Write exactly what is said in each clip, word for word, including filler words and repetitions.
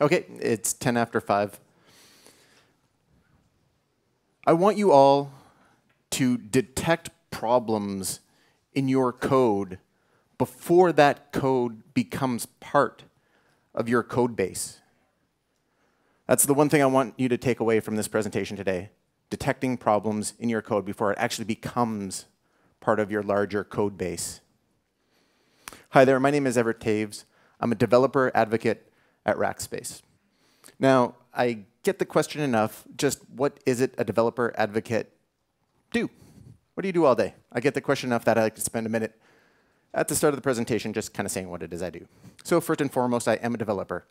OK, it's ten after five. I want you all to detect problems in your code before that code becomes part of your code base. That's the one thing I want you to take away from this presentation today, detecting problems in your code before it actually becomes part of your larger code base. Hi there, my name is Everett Toews. I'm a developer advocate at Rackspace. Now, I get the question enough, just what is it a developer advocate do? What do you do all day? I get the question enough that I like to spend a minute at the start of the presentation just kind of saying what it is I do. So first and foremost, I am a developer.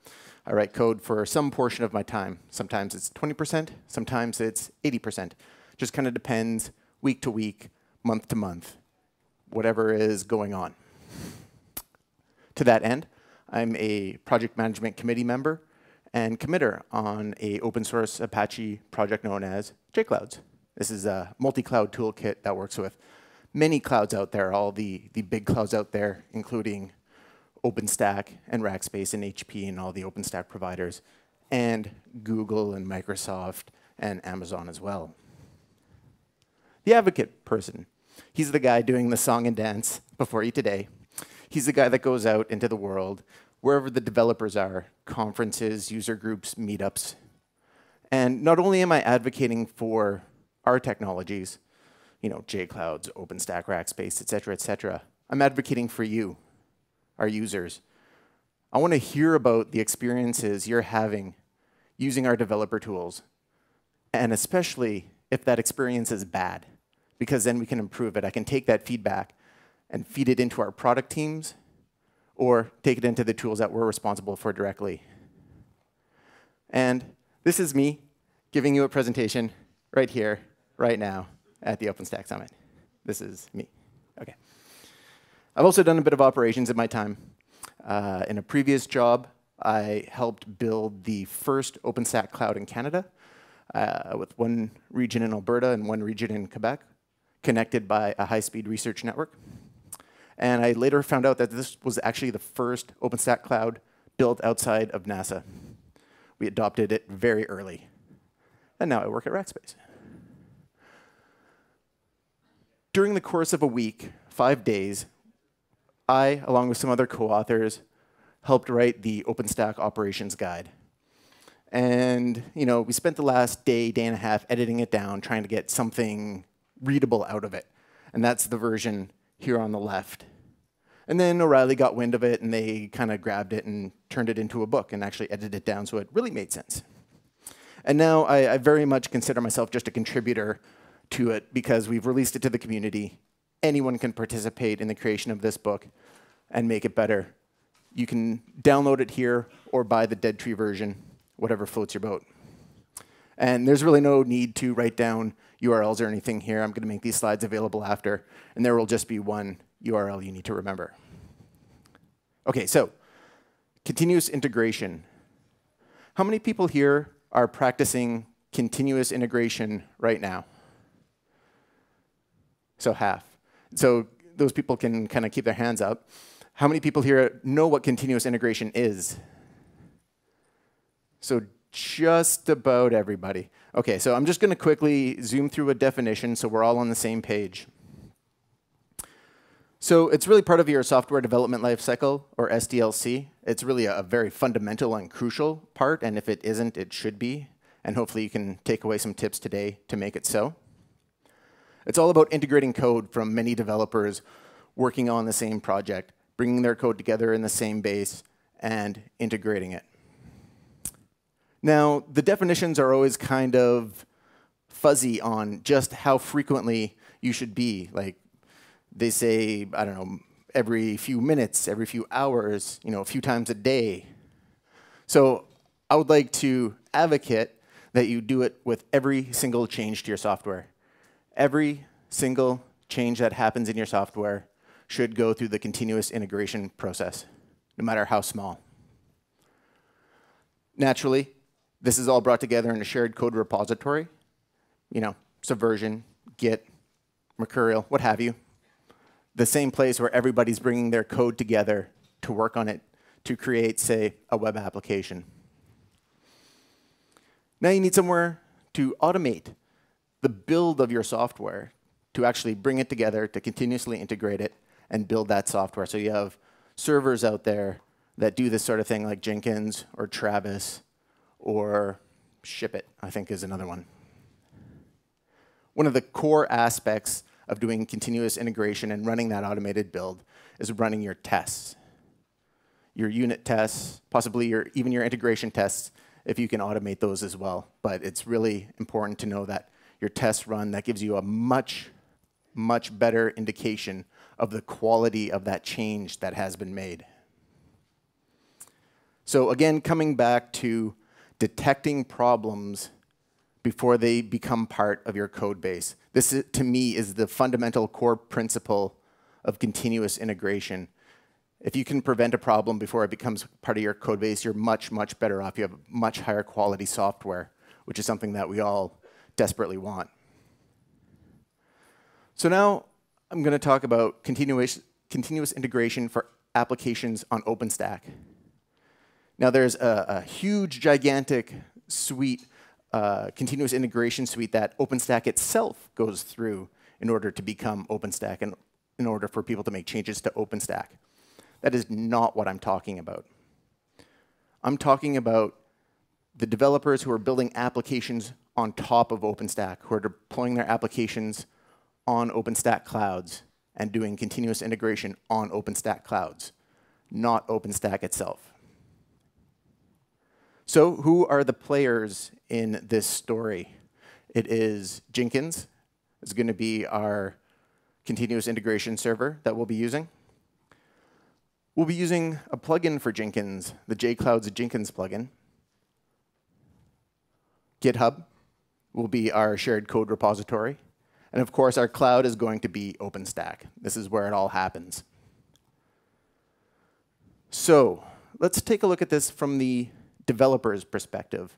I write code for some portion of my time. Sometimes it's twenty percent, sometimes it's eighty percent. Just kind of depends week to week, month to month, whatever is going on. To that end, I'm a project management committee member and committer on a open source Apache project known as JClouds. This is a multi-cloud toolkit that works with many clouds out there, all the, the big clouds out there, including OpenStack and Rackspace and H P and all the OpenStack providers, and Google and Microsoft and Amazon as well. The advocate person, he's the guy doing the song and dance before you today. He's the guy that goes out into the world, wherever the developers are, conferences, user groups, meetups. And not only am I advocating for our technologies, you know, JClouds, OpenStack, Rackspace, et cetera, et cetera. I'm advocating for you, our users. I want to hear about the experiences you're having using our developer tools, and especially if that experience is bad, because then we can improve it. I can take that feedback and feed it into our product teams or take it into the tools that we're responsible for directly. And this is me giving you a presentation right here, right now, at the OpenStack Summit. This is me. OK. I've also done a bit of operations in my time. Uh, in a previous job, I helped build the first OpenStack cloud in Canada, uh, with one region in Alberta and one region in Quebec, connected by a high-speed research network. And I later found out that this was actually the first OpenStack cloud built outside of NASA. We adopted it very early. And now I work at Rackspace. During the course of a week, five days, I, along with some other co-authors, helped write the OpenStack operations guide. And you know, we spent the last day, day and a half editing it down, trying to get something readable out of it. And that's the version here on the left. And then O'Reilly got wind of it, and they kind of grabbed it and turned it into a book and actually edited it down so it really made sense. And now I, I very much consider myself just a contributor to it, because we've released it to the community. Anyone can participate in the creation of this book and make it better. You can download it here or buy the Dead Tree version, whatever floats your boat. And there's really no need to write down U R Ls or anything here. I'm going to make these slides available after, and there will just be one U R L you need to remember. OK, so continuous integration. How many people here are practicing continuous integration right now? So half. So those people can kind of keep their hands up. How many people here know what continuous integration is? So just about everybody. OK, so I'm just going to quickly zoom through a definition so we're all on the same page. So it's really part of your software development lifecycle, or S D L C. It's really a very fundamental and crucial part. And if it isn't, it should be. And hopefully you can take away some tips today to make it so. It's all about integrating code from many developers working on the same project, bringing their code together in the same base, and integrating it. Now, the definitions are always kind of fuzzy on just how frequently you should be. Like, they say, I don't know, every few minutes, every few hours, you know, a few times a day. So I would like to advocate that you do it with every single change to your software. Every single change that happens in your software should go through the continuous integration process, no matter how small. Naturally, this is all brought together in a shared code repository. You know, Subversion, Git, Mercurial, what have you. The same place where everybody's bringing their code together to work on it, to create, say, a web application. Now you need somewhere to automate the build of your software, to actually bring it together, to continuously integrate it, and build that software. So you have servers out there that do this sort of thing, like Jenkins or Travis or ShipIt, I think, is another one. One of the core aspects of doing continuous integration and running that automated build is running your tests, your unit tests, possibly your, even your integration tests, if you can automate those as well. But it's really important to know that your tests run. That gives you a much, much better indication of the quality of that change that has been made. So again, coming back to detecting problems before they become part of your code base. This, is, to me, is the fundamental core principle of continuous integration. If you can prevent a problem before it becomes part of your code base, you're much, much better off. You have much higher quality software, which is something that we all desperately want. So now I'm going to talk about continuous, continuous integration for applications on OpenStack. Now there's a, a huge, gigantic suite, uh, continuous integration suite that OpenStack itself goes through in order to become OpenStack and in order for people to make changes to OpenStack. That is not what I'm talking about. I'm talking about the developers who are building applications on top of OpenStack, who are deploying their applications on OpenStack clouds and doing continuous integration on OpenStack clouds, not OpenStack itself. So who are the players in this story? It is Jenkins. It's going to be our continuous integration server that we'll be using. We'll be using a plugin for Jenkins, the JClouds Jenkins plugin. GitHub will be our shared code repository. And of course, our cloud is going to be OpenStack. This is where it all happens. So let's take a look at this from the developer's perspective.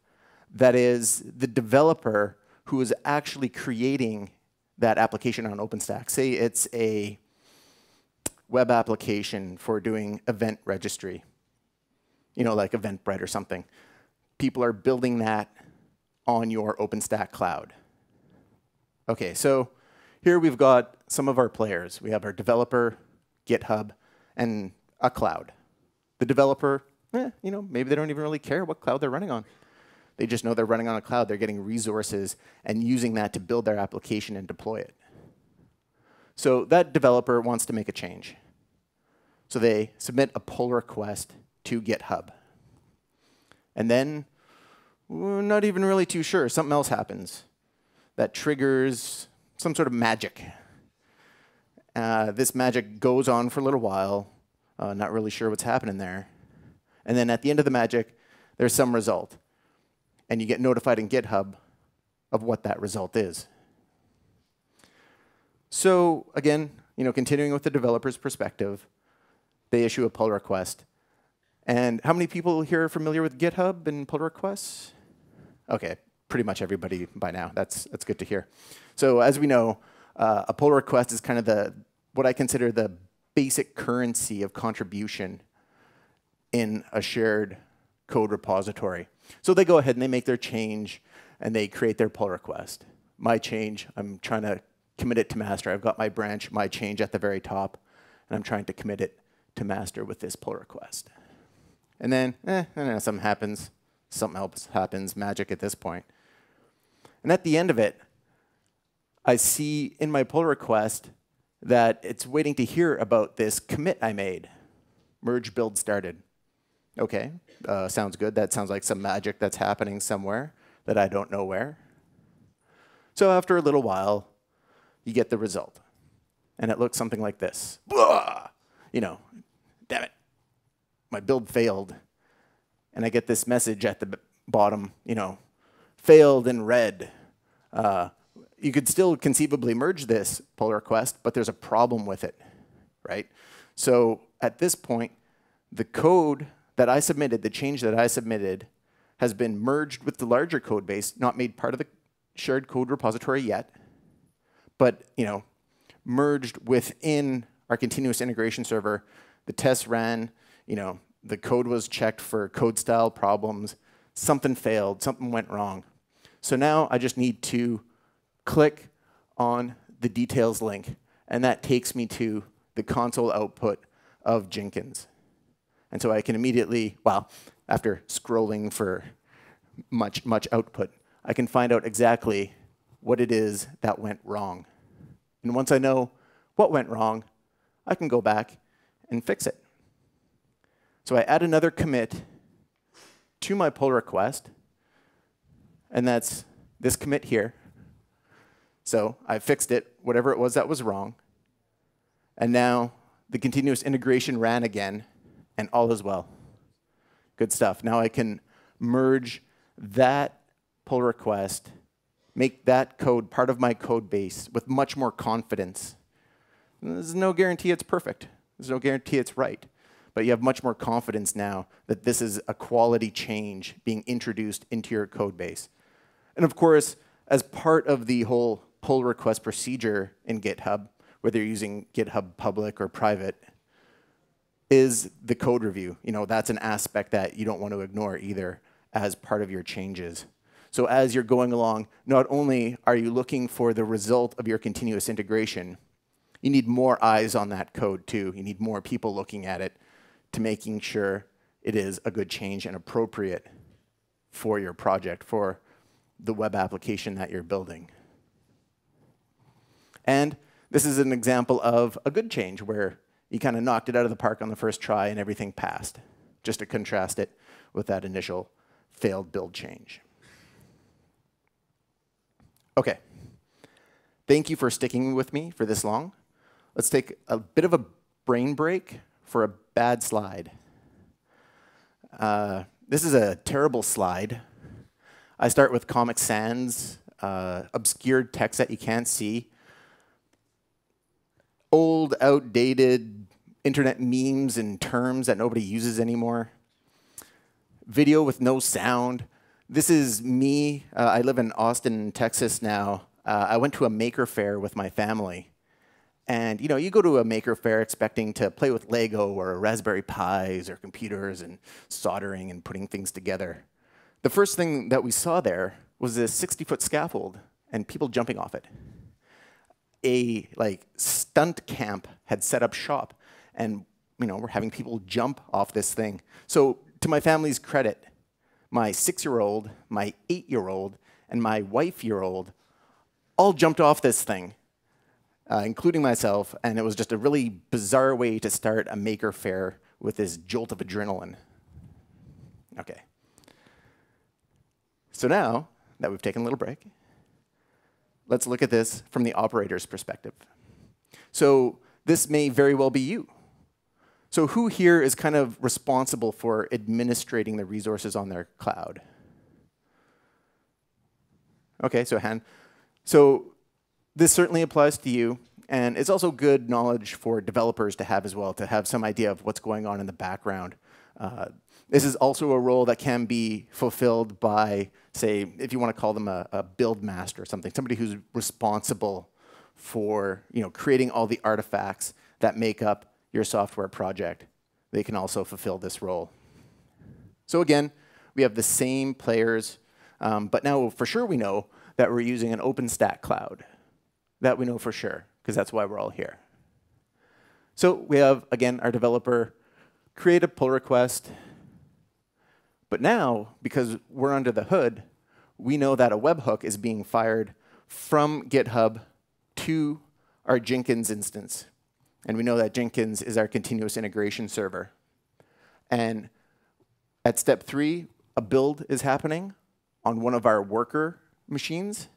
That is, the developer who is actually creating that application on OpenStack. Say it's a web application for doing event registry, you know, like Eventbrite or something. People are building that on your OpenStack cloud. Okay, so here we've got some of our players. We have our developer, GitHub, and a cloud. The developer, eh, you know, maybe they don't even really care what cloud they're running on. They just know they're running on a cloud. They're getting resources and using that to build their application and deploy it. So that developer wants to make a change. So they submit a pull request to GitHub. And then we're not even really too sure. Something else happens that triggers some sort of magic. Uh, this magic goes on for a little while, uh, not really sure what's happening there. And then at the end of the magic, there's some result. And you get notified in GitHub of what that result is. So again, you know, continuing with the developer's perspective, they issue a pull request. And how many people here are familiar with GitHub and pull requests? OK. Pretty much everybody by now. That's, that's good to hear. So as we know, uh, a pull request is kind of the what I consider the basic currency of contribution in a shared code repository. So they go ahead and they make their change, and they create their pull request. My change, I'm trying to commit it to master. I've got my branch, my change at the very top, and I'm trying to commit it to master with this pull request. And then eh, I don't know, something happens. Something else happens, magic at this point. And at the end of it, I see in my pull request that it's waiting to hear about this commit I made. Merge build started. OK, uh, sounds good. That sounds like some magic that's happening somewhere that I don't know where. So after a little while, you get the result. And it looks something like this. Blah! You know, damn it. My build failed. And I get this message at the bottom, you know, failed in red. Uh, you could still conceivably merge this pull request, but there's a problem with it, right? So at this point, the code that I submitted, the change that I submitted, has been merged with the larger code base, not made part of the shared code repository yet, but, you know, merged within our continuous integration server. The tests ran, you know, the code was checked for code style problems, something failed, something went wrong. So now I just need to click on the details link, and that takes me to the console output of Jenkins. And so I can immediately, well, after scrolling for much, much output, I can find out exactly what it is that went wrong. And once I know what went wrong, I can go back and fix it. So I add another commit to my pull request, and that's this commit here. So I fixed it, whatever it was that was wrong. And now the continuous integration ran again, and all is well. Good stuff. Now I can merge that pull request, make that code part of my code base with much more confidence. There's no guarantee it's perfect. There's no guarantee it's right. But you have much more confidence now that this is a quality change being introduced into your code base. And of course, as part of the whole pull request procedure in GitHub, whether you're using GitHub public or private, is the code review. You know, that's an aspect that you don't want to ignore either as part of your changes. So as you're going along, not only are you looking for the result of your continuous integration, you need more eyes on that code too. You need more people looking at it to making sure it is a good change and appropriate for your project, for the web application that you're building. And this is an example of a good change where you kind of knocked it out of the park on the first try and everything passed, just to contrast it with that initial failed build change. Okay, thank you for sticking with me for this long. Let's take a bit of a brain break for a bad slide. Uh, this is a terrible slide. I start with Comic Sans, uh, obscured text that you can't see, old, outdated internet memes and terms that nobody uses anymore, video with no sound. This is me. Uh, I live in Austin, Texas now. Uh, I went to a Maker Faire with my family. And you know, you go to a Maker Faire expecting to play with Lego or Raspberry Pis or computers and soldering and putting things together. The first thing that we saw there was this sixty-foot scaffold and people jumping off it. A like stunt camp had set up shop, and you know, we're having people jump off this thing. So to my family's credit, my six-year-old, my eight-year-old, and my wife-year-old all jumped off this thing. Uh, including myself, and it was just a really bizarre way to start a Maker Faire with this jolt of adrenaline. Okay. So now that we've taken a little break, let's look at this from the operator's perspective. So this may very well be you. So who here is kind of responsible for administrating the resources on their cloud? Okay, so Han. So this certainly applies to you, and it's also good knowledge for developers to have as well, to have some idea of what's going on in the background. Uh, this is also a role that can be fulfilled by, say, if you want to call them a, a build master or something, somebody who's responsible for, you know, creating all the artifacts that make up your software project. They can also fulfill this role. So again, we have the same players, um, but now for sure we know that we're using an OpenStack cloud. That we know for sure, because that's why we're all here. So we have, again, our developer create a pull request. But now, because we're under the hood, we know that a webhook is being fired from GitHub to our Jenkins instance. And we know that Jenkins is our continuous integration server. And at step three, a build is happening on one of our worker machines.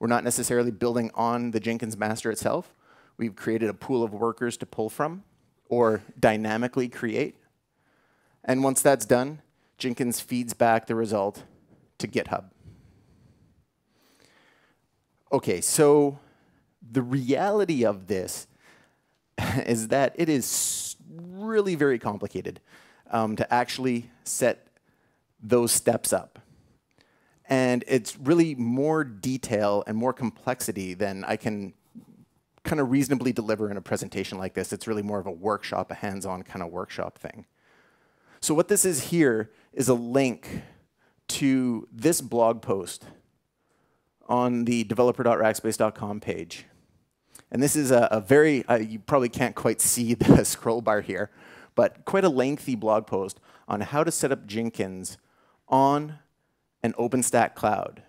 We're not necessarily building on the Jenkins master itself. We've created a pool of workers to pull from or dynamically create. And once that's done, Jenkins feeds back the result to GitHub. Okay, so the reality of this is that it is really very complicated um, to actually set those steps up. And it's really more detail and more complexity than I can kind of reasonably deliver in a presentation like this. It's really more of a workshop, a hands-on kind of workshop thing. So what this is here is a link to this blog post on the developer dot rackspace dot com page. And this is a, a very, uh, you probably can't quite see the scroll bar here, but quite a lengthy blog post on how to set up Jenkins on an OpenStack cloud.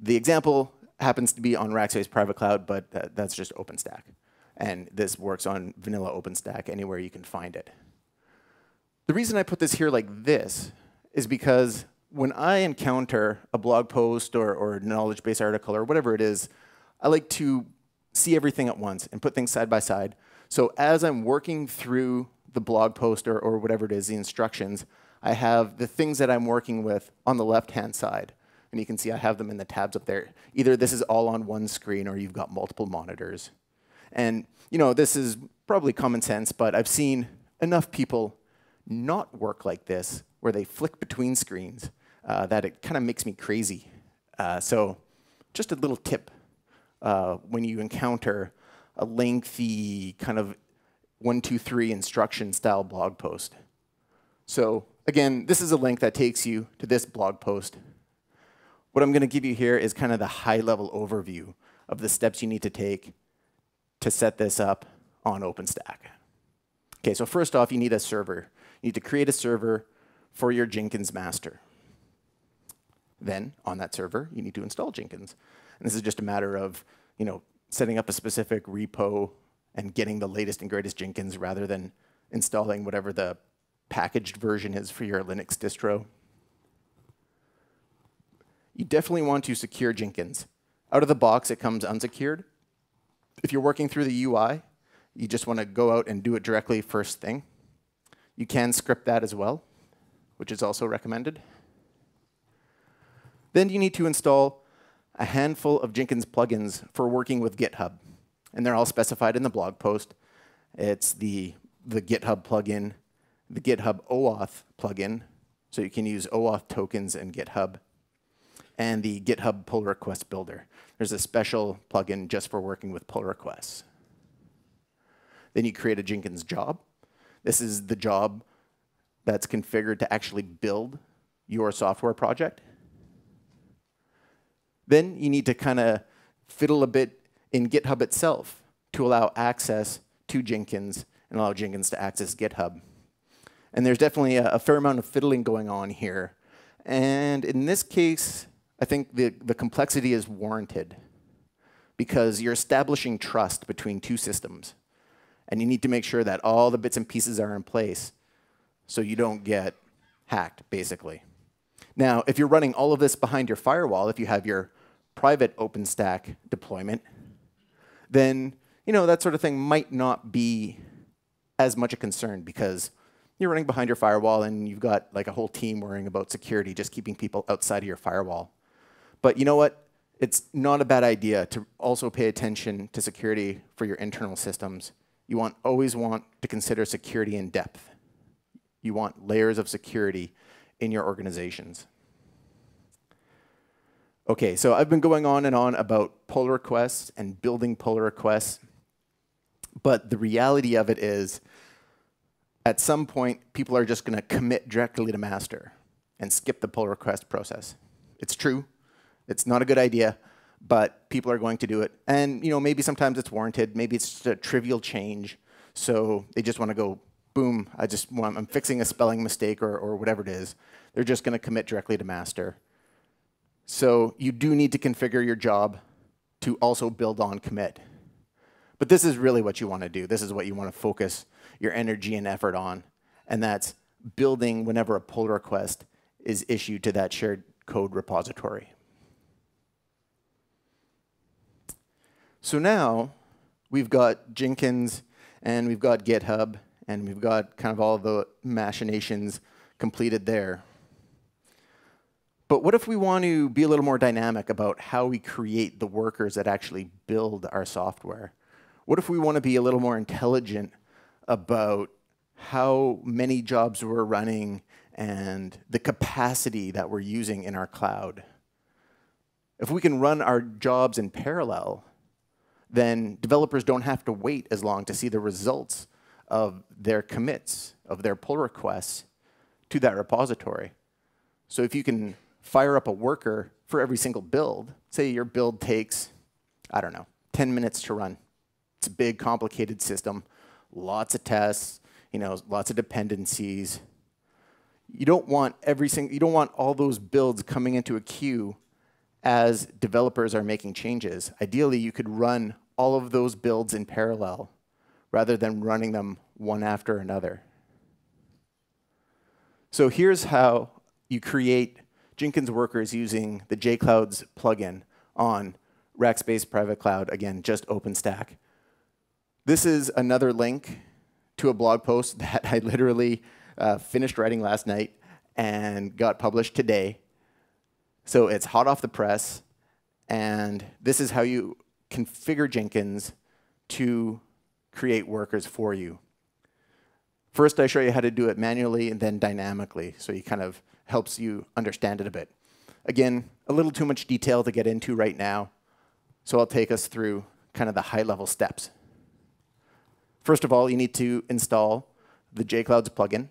The example happens to be on Rackspace Private Cloud, but uh, that's just OpenStack. And this works on vanilla OpenStack, anywhere you can find it. The reason I put this here like this is because when I encounter a blog post or, or knowledge base article or whatever it is, I like to see everything at once and put things side by side. So as I'm working through the blog post or, or whatever it is, the instructions, I have the things that I'm working with on the left-hand side. And you can see I have them in the tabs up there. Either this is all on one screen or you've got multiple monitors. And you know, this is probably common sense, but I've seen enough people not work like this, where they flick between screens, uh, that it kind of makes me crazy. Uh, so just a little tip. Uh, when you encounter a lengthy kind of one, two, three instruction style blog post. So again, this is a link that takes you to this blog post. What I'm going to give you here is kind of the high-level overview of the steps you need to take to set this up on OpenStack. Okay, so first off, you need a server. You need to create a server for your Jenkins master. Then, on that server, you need to install Jenkins. And this is just a matter of, you know, setting up a specific repo and getting the latest and greatest Jenkins rather than installing whatever the packaged version is for your Linux distro. You definitely want to secure Jenkins. Out of the box, it comes unsecured. If you're working through the U I, you just want to go out and do it directly first thing. You can script that as well, which is also recommended. Then you need to install a handful of Jenkins plugins for working with GitHub. And they're all specified in the blog post. It's the, the GitHub plugin, the GitHub OAuth plugin, so you can use OAuth tokens in GitHub, and the GitHub pull request builder. There's a special plugin just for working with pull requests. Then you create a Jenkins job. This is the job that's configured to actually build your software project. Then you need to kind of fiddle a bit in GitHub itself to allow access to Jenkins and allow Jenkins to access GitHub. And there's definitely a, a fair amount of fiddling going on here. And in this case, I think the, the complexity is warranted because you're establishing trust between two systems. And you need to make sure that all the bits and pieces are in place so you don't get hacked, basically. Now, if you're running all of this behind your firewall, if you have your private OpenStack deployment, then you know that sort of thing might not be as much a concern because you're running behind your firewall and you've got like a whole team worrying about security, just keeping people outside of your firewall. But you know what? It's not a bad idea to also pay attention to security for your internal systems. You want always want to consider security in depth. You want layers of security in your organizations. Okay, so I've been going on and on about pull requests and building pull requests, but the reality of it is at some point, people are just gonna commit directly to master and skip the pull request process. It's true, it's not a good idea, but people are going to do it. And you know, maybe sometimes it's warranted, maybe it's just a trivial change, so they just wanna go boom, I just want, I'm fixing a spelling mistake or, or whatever it is. They're just going to commit directly to master. So you do need to configure your job to also build on commit. But this is really what you want to do. This is what you want to focus your energy and effort on. And that's building whenever a pull request is issued to that shared code repository. So now we've got Jenkins and we've got GitHub. And we've got kind of all the machinations completed there. But what if we want to be a little more dynamic about how we create the workers that actually build our software? What if we want to be a little more intelligent about how many jobs we're running and the capacity that we're using in our cloud? If we can run our jobs in parallel, then developers don't have to wait as long to see the results of their commits, of their pull requests to that repository. So if you can fire up a worker for every single build, say your build takes, I don't know, ten minutes to run. It's a big, complicated system, lots of tests, you know, lots of dependencies. You don't want every single, you don't want all those builds coming into a queue as developers are making changes. Ideally, you could run all of those builds in parallel rather than running them one after another. So here's how you create Jenkins workers using the JClouds plugin on Rackspace Private Cloud, again, just OpenStack. This is another link to a blog post that I literally uh, finished writing last night and got published today. So it's hot off the press, and this is how you configure Jenkins to create workers for you. First, I show you how to do it manually and then dynamically, so it kind of helps you understand it a bit. Again, a little too much detail to get into right now, so I'll take us through kind of the high-level steps. First of all, you need to install the JClouds plugin.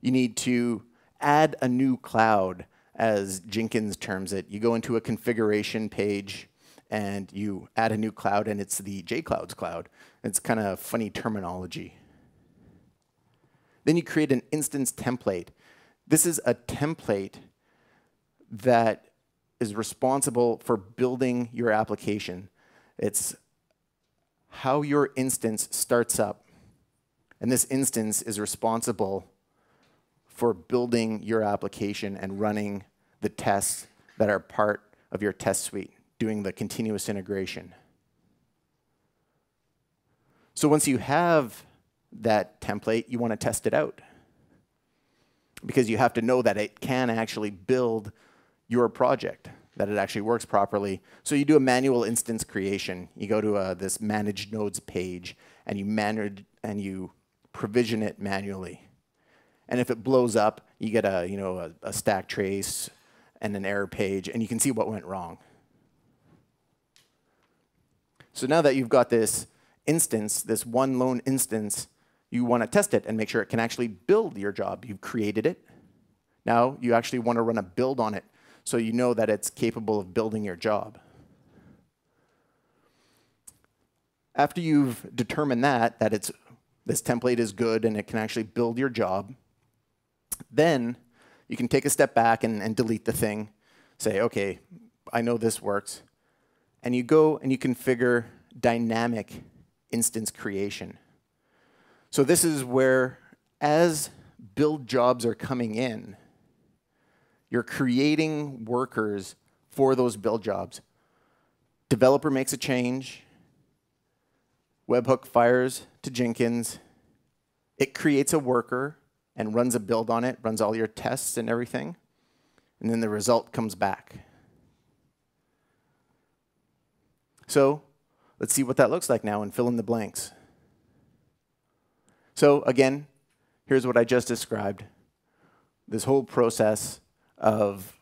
You need to add a new cloud, as Jenkins terms it. You go into a configuration page, and you add a new cloud, and it's the JClouds cloud. It's kind of funny terminology. Then you create an instance template. This is a template that is responsible for building your application. It's how your instance starts up. And this instance is responsible for building your application and running the tests that are part of your test suite, doing the continuous integration. So once you have that template, you want to test it out, because you have to know that it can actually build your project, that it actually works properly. So you do a manual instance creation. You go to uh, this Manage Nodes page, and you manage and you provision it manually. And if it blows up, you get a you know a, a stack trace and an error page, and you can see what went wrong. So now that you've got this instance, this one lone instance, you want to test it and make sure it can actually build your job. You've created it. Now you actually want to run a build on it, so you know that it's capable of building your job. After you've determined that, that it's, this template is good and it can actually build your job, then you can take a step back and, and delete the thing. Say, OK, I know this works. And you go and you configure dynamic instance creation. So this is where, as build jobs are coming in, you're creating workers for those build jobs. Developer makes a change. Webhook fires to Jenkins. It creates a worker and runs a build on it, runs all your tests and everything. And then the result comes back. So let's see what that looks like now and fill in the blanks. So again, here's what I just described, this whole process of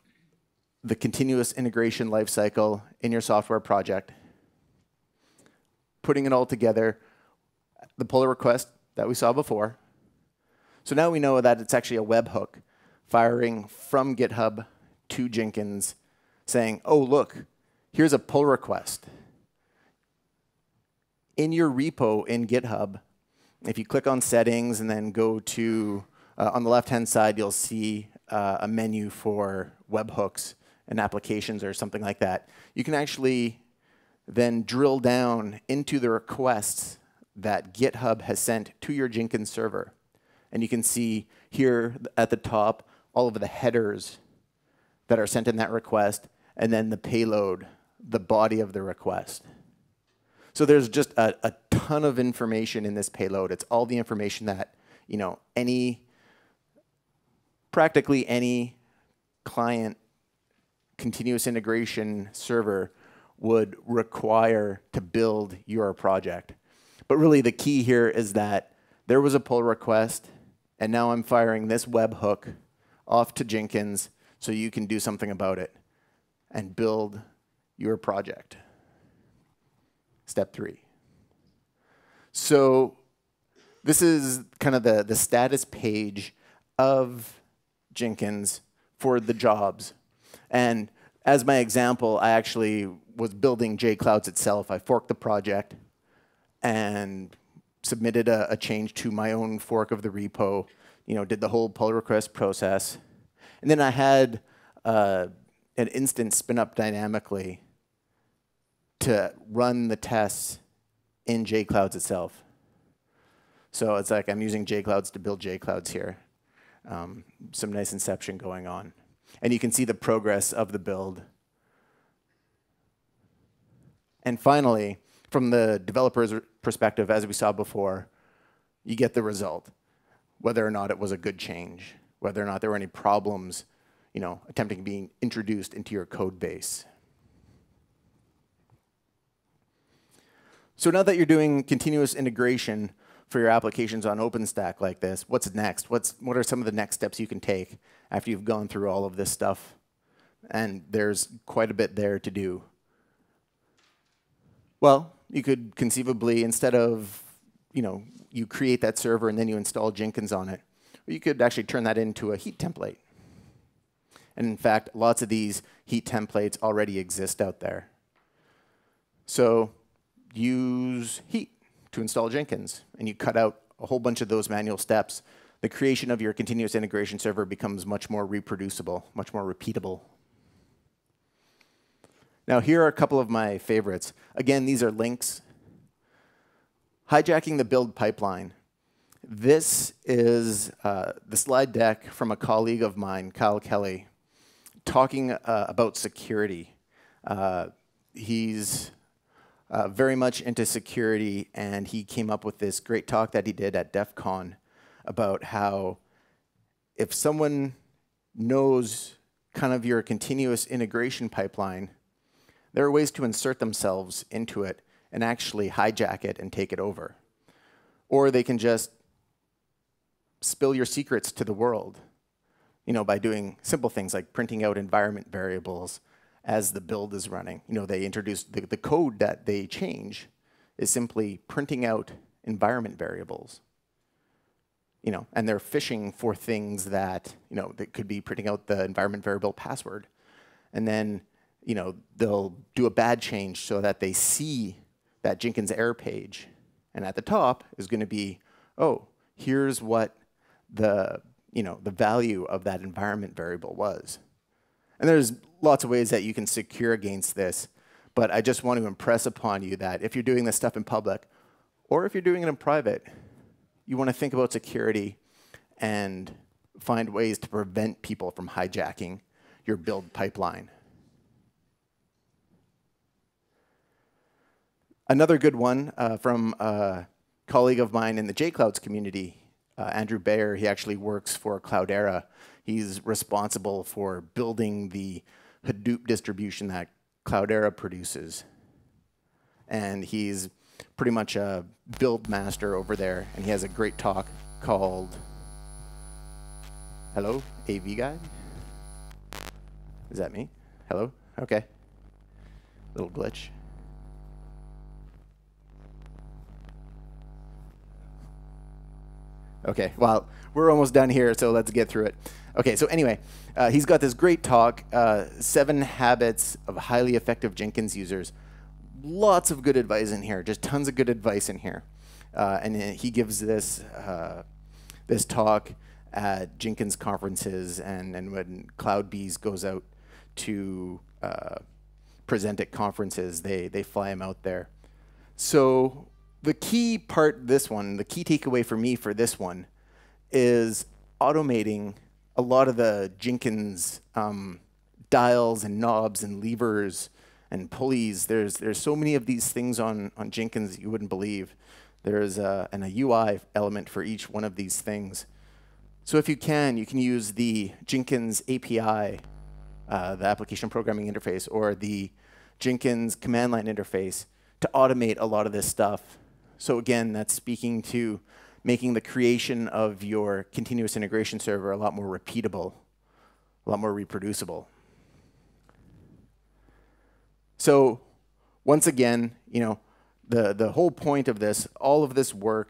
the continuous integration lifecycle in your software project, putting it all together, the pull request that we saw before. So now we know that it's actually a webhook firing from GitHub to Jenkins saying, oh, look, here's a pull request. In your repo in GitHub, if you click on settings and then go to, uh, on the left-hand side, you'll see uh, a menu for webhooks and applications or something like that. You can actually then drill down into the requests that GitHub has sent to your Jenkins server. And you can see here at the top all of the headers that are sent in that request, and then the payload, the body of the request. So there's just a, a ton of information in this payload. It's all the information that, you know, any, practically any client continuous integration server would require to build your project. But really the key here is that there was a pull request, and now I'm firing this webhook off to Jenkins so you can do something about it and build your project. Step three. So this is kind of the, the status page of Jenkins for the jobs. And as my example, I actually was building JClouds itself. I forked the project and submitted a, a change to my own fork of the repo, you know, did the whole pull request process. And then I had uh, an instance spin up dynamically to run the tests in JClouds itself. So it's like I'm using JClouds to build JClouds here. Um, some nice inception going on. And you can see the progress of the build. And finally, from the developer's perspective, as we saw before, you get the result, whether or not it was a good change, whether or not there were any problems, you know, attempting being introduced into your code base. So now that you're doing continuous integration for your applications on OpenStack like this, what's next? What's, what are some of the next steps you can take after you've gone through all of this stuff? And there's quite a bit there to do. Well, you could conceivably, instead of, you know, you create that server and then you install Jenkins on it, you could actually turn that into a Heat template. And in fact, lots of these Heat templates already exist out there. So use Heat to install Jenkins, and you cut out a whole bunch of those manual steps, the creation of your continuous integration server becomes much more reproducible, much more repeatable. Now here are a couple of my favorites. Again, these are links. Hijacking the build pipeline. This is uh, the slide deck from a colleague of mine, Kyle Kelly, talking uh, about security. Uh, he's Uh, very much into security, and he came up with this great talk that he did at DEF CON about how if someone knows kind of your continuous integration pipeline, there are ways to insert themselves into it and actually hijack it and take it over. Or they can just spill your secrets to the world, you know, by doing simple things like printing out environment variables as the build is running. You know, they introduce the, the code that they change is simply printing out environment variables. You know, and they're fishing for things that, you know, that could be printing out the environment variable password. And then, you know, they'll do a bad change so that they see that Jenkins error page. And at the top is going to be, oh, here's what the, you know, the value of that environment variable was. And there's lots of ways that you can secure against this, but I just want to impress upon you that if you're doing this stuff in public, or if you're doing it in private, you want to think about security and find ways to prevent people from hijacking your build pipeline. Another good one uh, from a colleague of mine in the JClouds community, Uh, Andrew Bayer, he actually works for Cloudera. He's responsible for building the Hadoop distribution that Cloudera produces. And he's pretty much a build master over there. And he has a great talk called, hello, A V guy? Is that me? Hello? OK. Little glitch. OK, well, we're almost done here, so let's get through it. OK, so anyway, uh, he's got this great talk, uh, Seven Habits of Highly Effective Jenkins Users. Lots of good advice in here, just tons of good advice in here. Uh, and he gives this, uh, this talk at Jenkins conferences, and, and when CloudBees goes out to uh, present at conferences, they, they fly him out there. So the key part, this one, the key takeaway for me for this one is automating a lot of the Jenkins um, dials and knobs and levers and pulleys. There's, there's so many of these things on, on Jenkins that you wouldn't believe. There's a, and a U I element for each one of these things. So if you can, you can use the Jenkins A P I, uh, the application programming interface, or the Jenkins command line interface to automate a lot of this stuff. So again, that's speaking to making the creation of your continuous integration server a lot more repeatable, a lot more reproducible. So once again, you know, the, the whole point of this, all of this work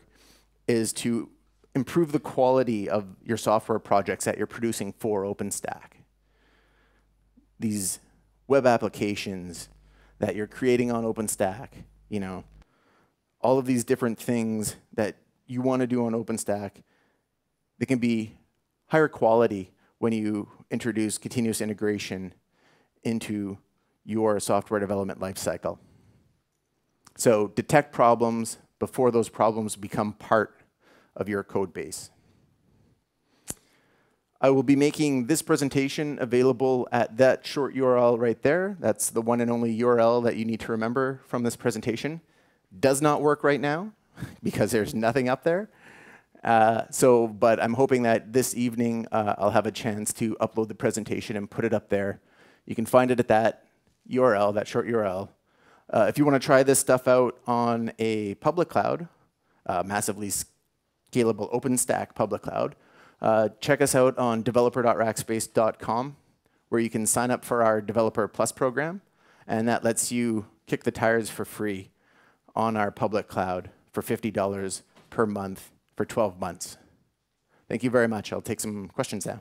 is to improve the quality of your software projects that you're producing for OpenStack. These web applications that you're creating on OpenStack, you know, all of these different things that you want to do on OpenStack, they can be higher quality when you introduce continuous integration into your software development lifecycle. So detect problems before those problems become part of your code base. I will be making this presentation available at that short U R L right there. That's the one and only U R L that you need to remember from this presentation. Does not work right now because there's nothing up there. Uh, so, but I'm hoping that this evening uh, I'll have a chance to upload the presentation and put it up there. You can find it at that U R L, that short U R L. Uh, if you want to try this stuff out on a public cloud, uh, massively scalable OpenStack public cloud, uh, check us out on developer dot rackspace dot com, where you can sign up for our Developer Plus program, and that lets you kick the tires for free on our public cloud for fifty dollars per month for twelve months. Thank you very much. I'll take some questions now.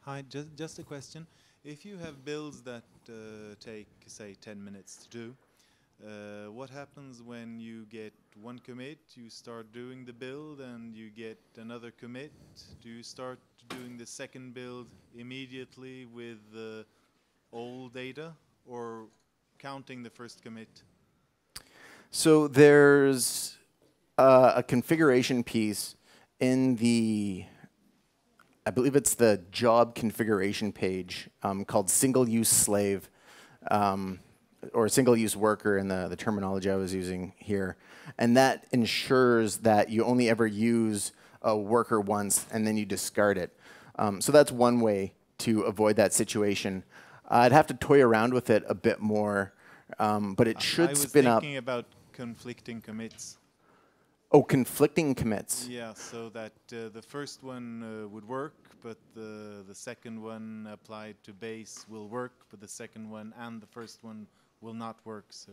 Hi, just, just a question. If you have builds that uh, take, say, ten minutes to do, uh, what happens when you get one commit, you start doing the build, and you get another commit? Do you start doing the second build immediately with the uh, old data, or counting the first commit? So there's uh, a configuration piece in the, I believe it's the job configuration page um, called single-use slave, um, or single-use worker in the, the terminology I was using here. And that ensures that you only ever use a worker once and then you discard it. Um, so that's one way to avoid that situation. I'd have to toy around with it a bit more, um, but it should spin up. I was thinking about conflicting commits. Oh, conflicting commits. Yeah, so that uh, the first one uh, would work, but the, the second one applied to base will work, but the second one and the first one will not work. So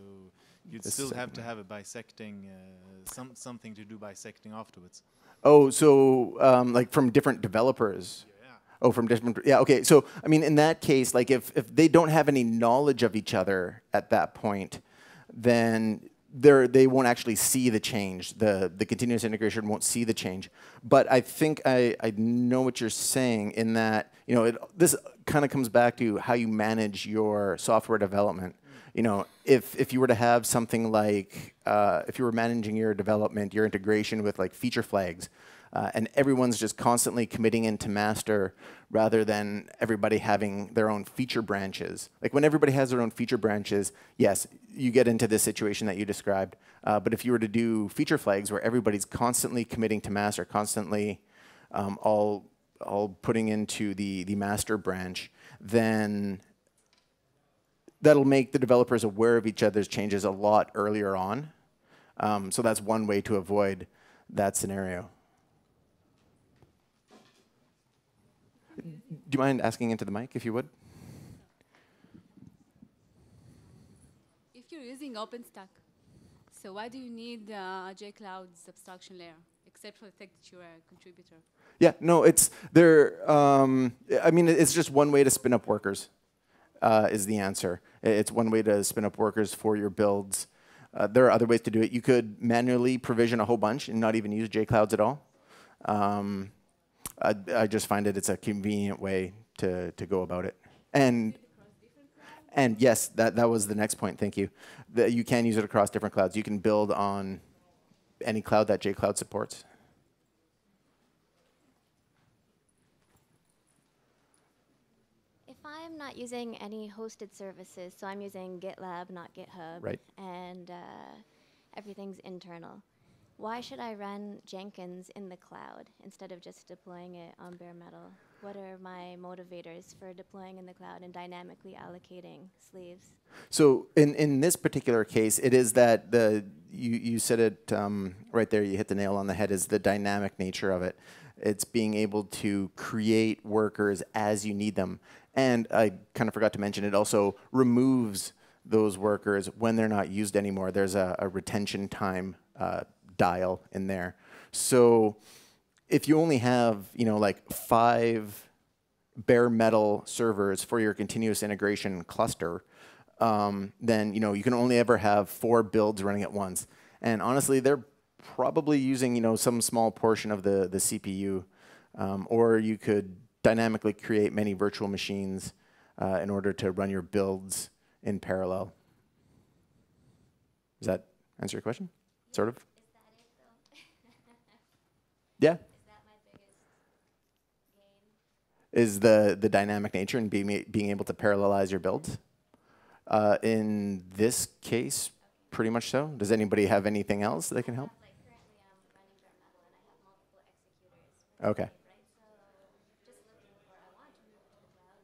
you'd the still have to have a bisecting, uh, some, something to do bisecting afterwards. Oh, so um, like from different developers. Yeah. Oh, from different, yeah, okay. So, I mean, in that case, like if, if they don't have any knowledge of each other at that point, then they're, they won't actually see the change. The, the continuous integration won't see the change. But I think I, I know what you're saying in that, you know, it, this kind of comes back to how you manage your software development. You know, if, if you were to have something like, uh, if you were managing your development, your integration with like feature flags, Uh, and everyone's just constantly committing into master rather than everybody having their own feature branches. Like when everybody has their own feature branches, yes, you get into this situation that you described. Uh, but if you were to do feature flags where everybody's constantly committing to master, constantly um, all, all putting into the, the master branch, then that'll make the developers aware of each other's changes a lot earlier on. Um, so that's one way to avoid that scenario. Do you mind asking into the mic, if you would? If you're using OpenStack, so why do you need uh, JClouds abstraction layer, except for the fact that you're a contributor? Yeah, no, it's there. Um, I mean, it's just one way to spin up workers, uh, is the answer. It's one way to spin up workers for your builds. Uh, there are other ways to do it. You could manually provision a whole bunch and not even use JClouds at all. Um, I, I just find that it's a convenient way to, to go about it. And, and yes, that, that was the next point. Thank you. The, you can use it across different clouds. You can build on any cloud that JCloud supports. If I'm not using any hosted services, so I'm using GitLab, not GitHub, right. and uh, everything's internal. Why should I run Jenkins in the cloud instead of just deploying it on bare metal? What are my motivators for deploying in the cloud and dynamically allocating sleeves? So in, in this particular case, it is that the you, you said it um, right there, you hit the nail on the head, is the dynamic nature of it. It's being able to create workers as you need them. And I kind of forgot to mention, it also removes those workers when they're not used anymore. There's a, a retention time uh, dial in there. So if you only have, you know, like five bare metal servers for your continuous integration cluster, um, then you know you can only ever have four builds running at once. And honestly, they're probably using, you know, some small portion of the the C P U, um, or you could dynamically create many virtual machines uh, in order to run your builds in parallel. Does that answer your question? Sort of. Yeah. Is the the dynamic nature and being being able to parallelize your builds? Uh, in this case, pretty much so. Does anybody have anything else that can help? Like currently, I'm running bare metal and I have multiple executors. Okay. Right? So just looking for I want to move to the cloud,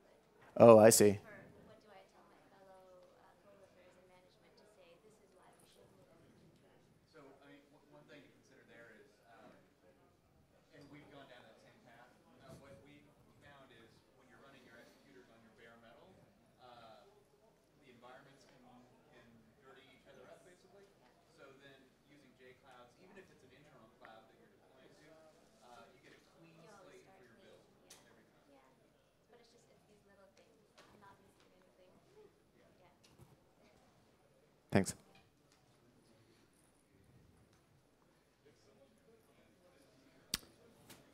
but oh, I see. What do I tell my fellow coworkers and management to say? This is why we should move everything to the cloud. So I mean, one thing to consider there is, um, and we've gone down that same path. Uh, what we found is when you're running your executors on your bare metal, uh, the environments can can dirty each other up basically. So then using JClouds, even if it's an internal cloud that you're deploying to, uh, you get a clean slate for your build every time. Yeah, but it's just it's these little things, not these big things. Yeah. Thanks.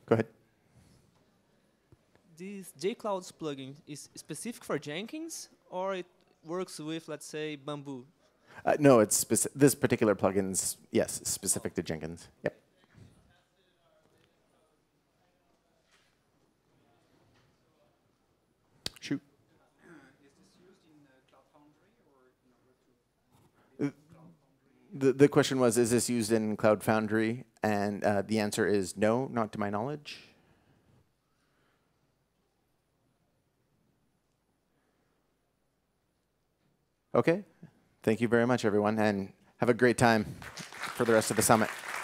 Go ahead. This JClouds plugin is specific for Jenkins, or it works with, let's say, Bamboo? Uh, no, it's this particular plugin's yes, specific to Jenkins. Yep. Shoot. Uh, is this used in uh, Cloud Foundry or in order to? The the question was, is this used in Cloud Foundry? And uh, the answer is no, not to my knowledge. Okay, thank you very much, everyone, and have a great time for the rest of the summit.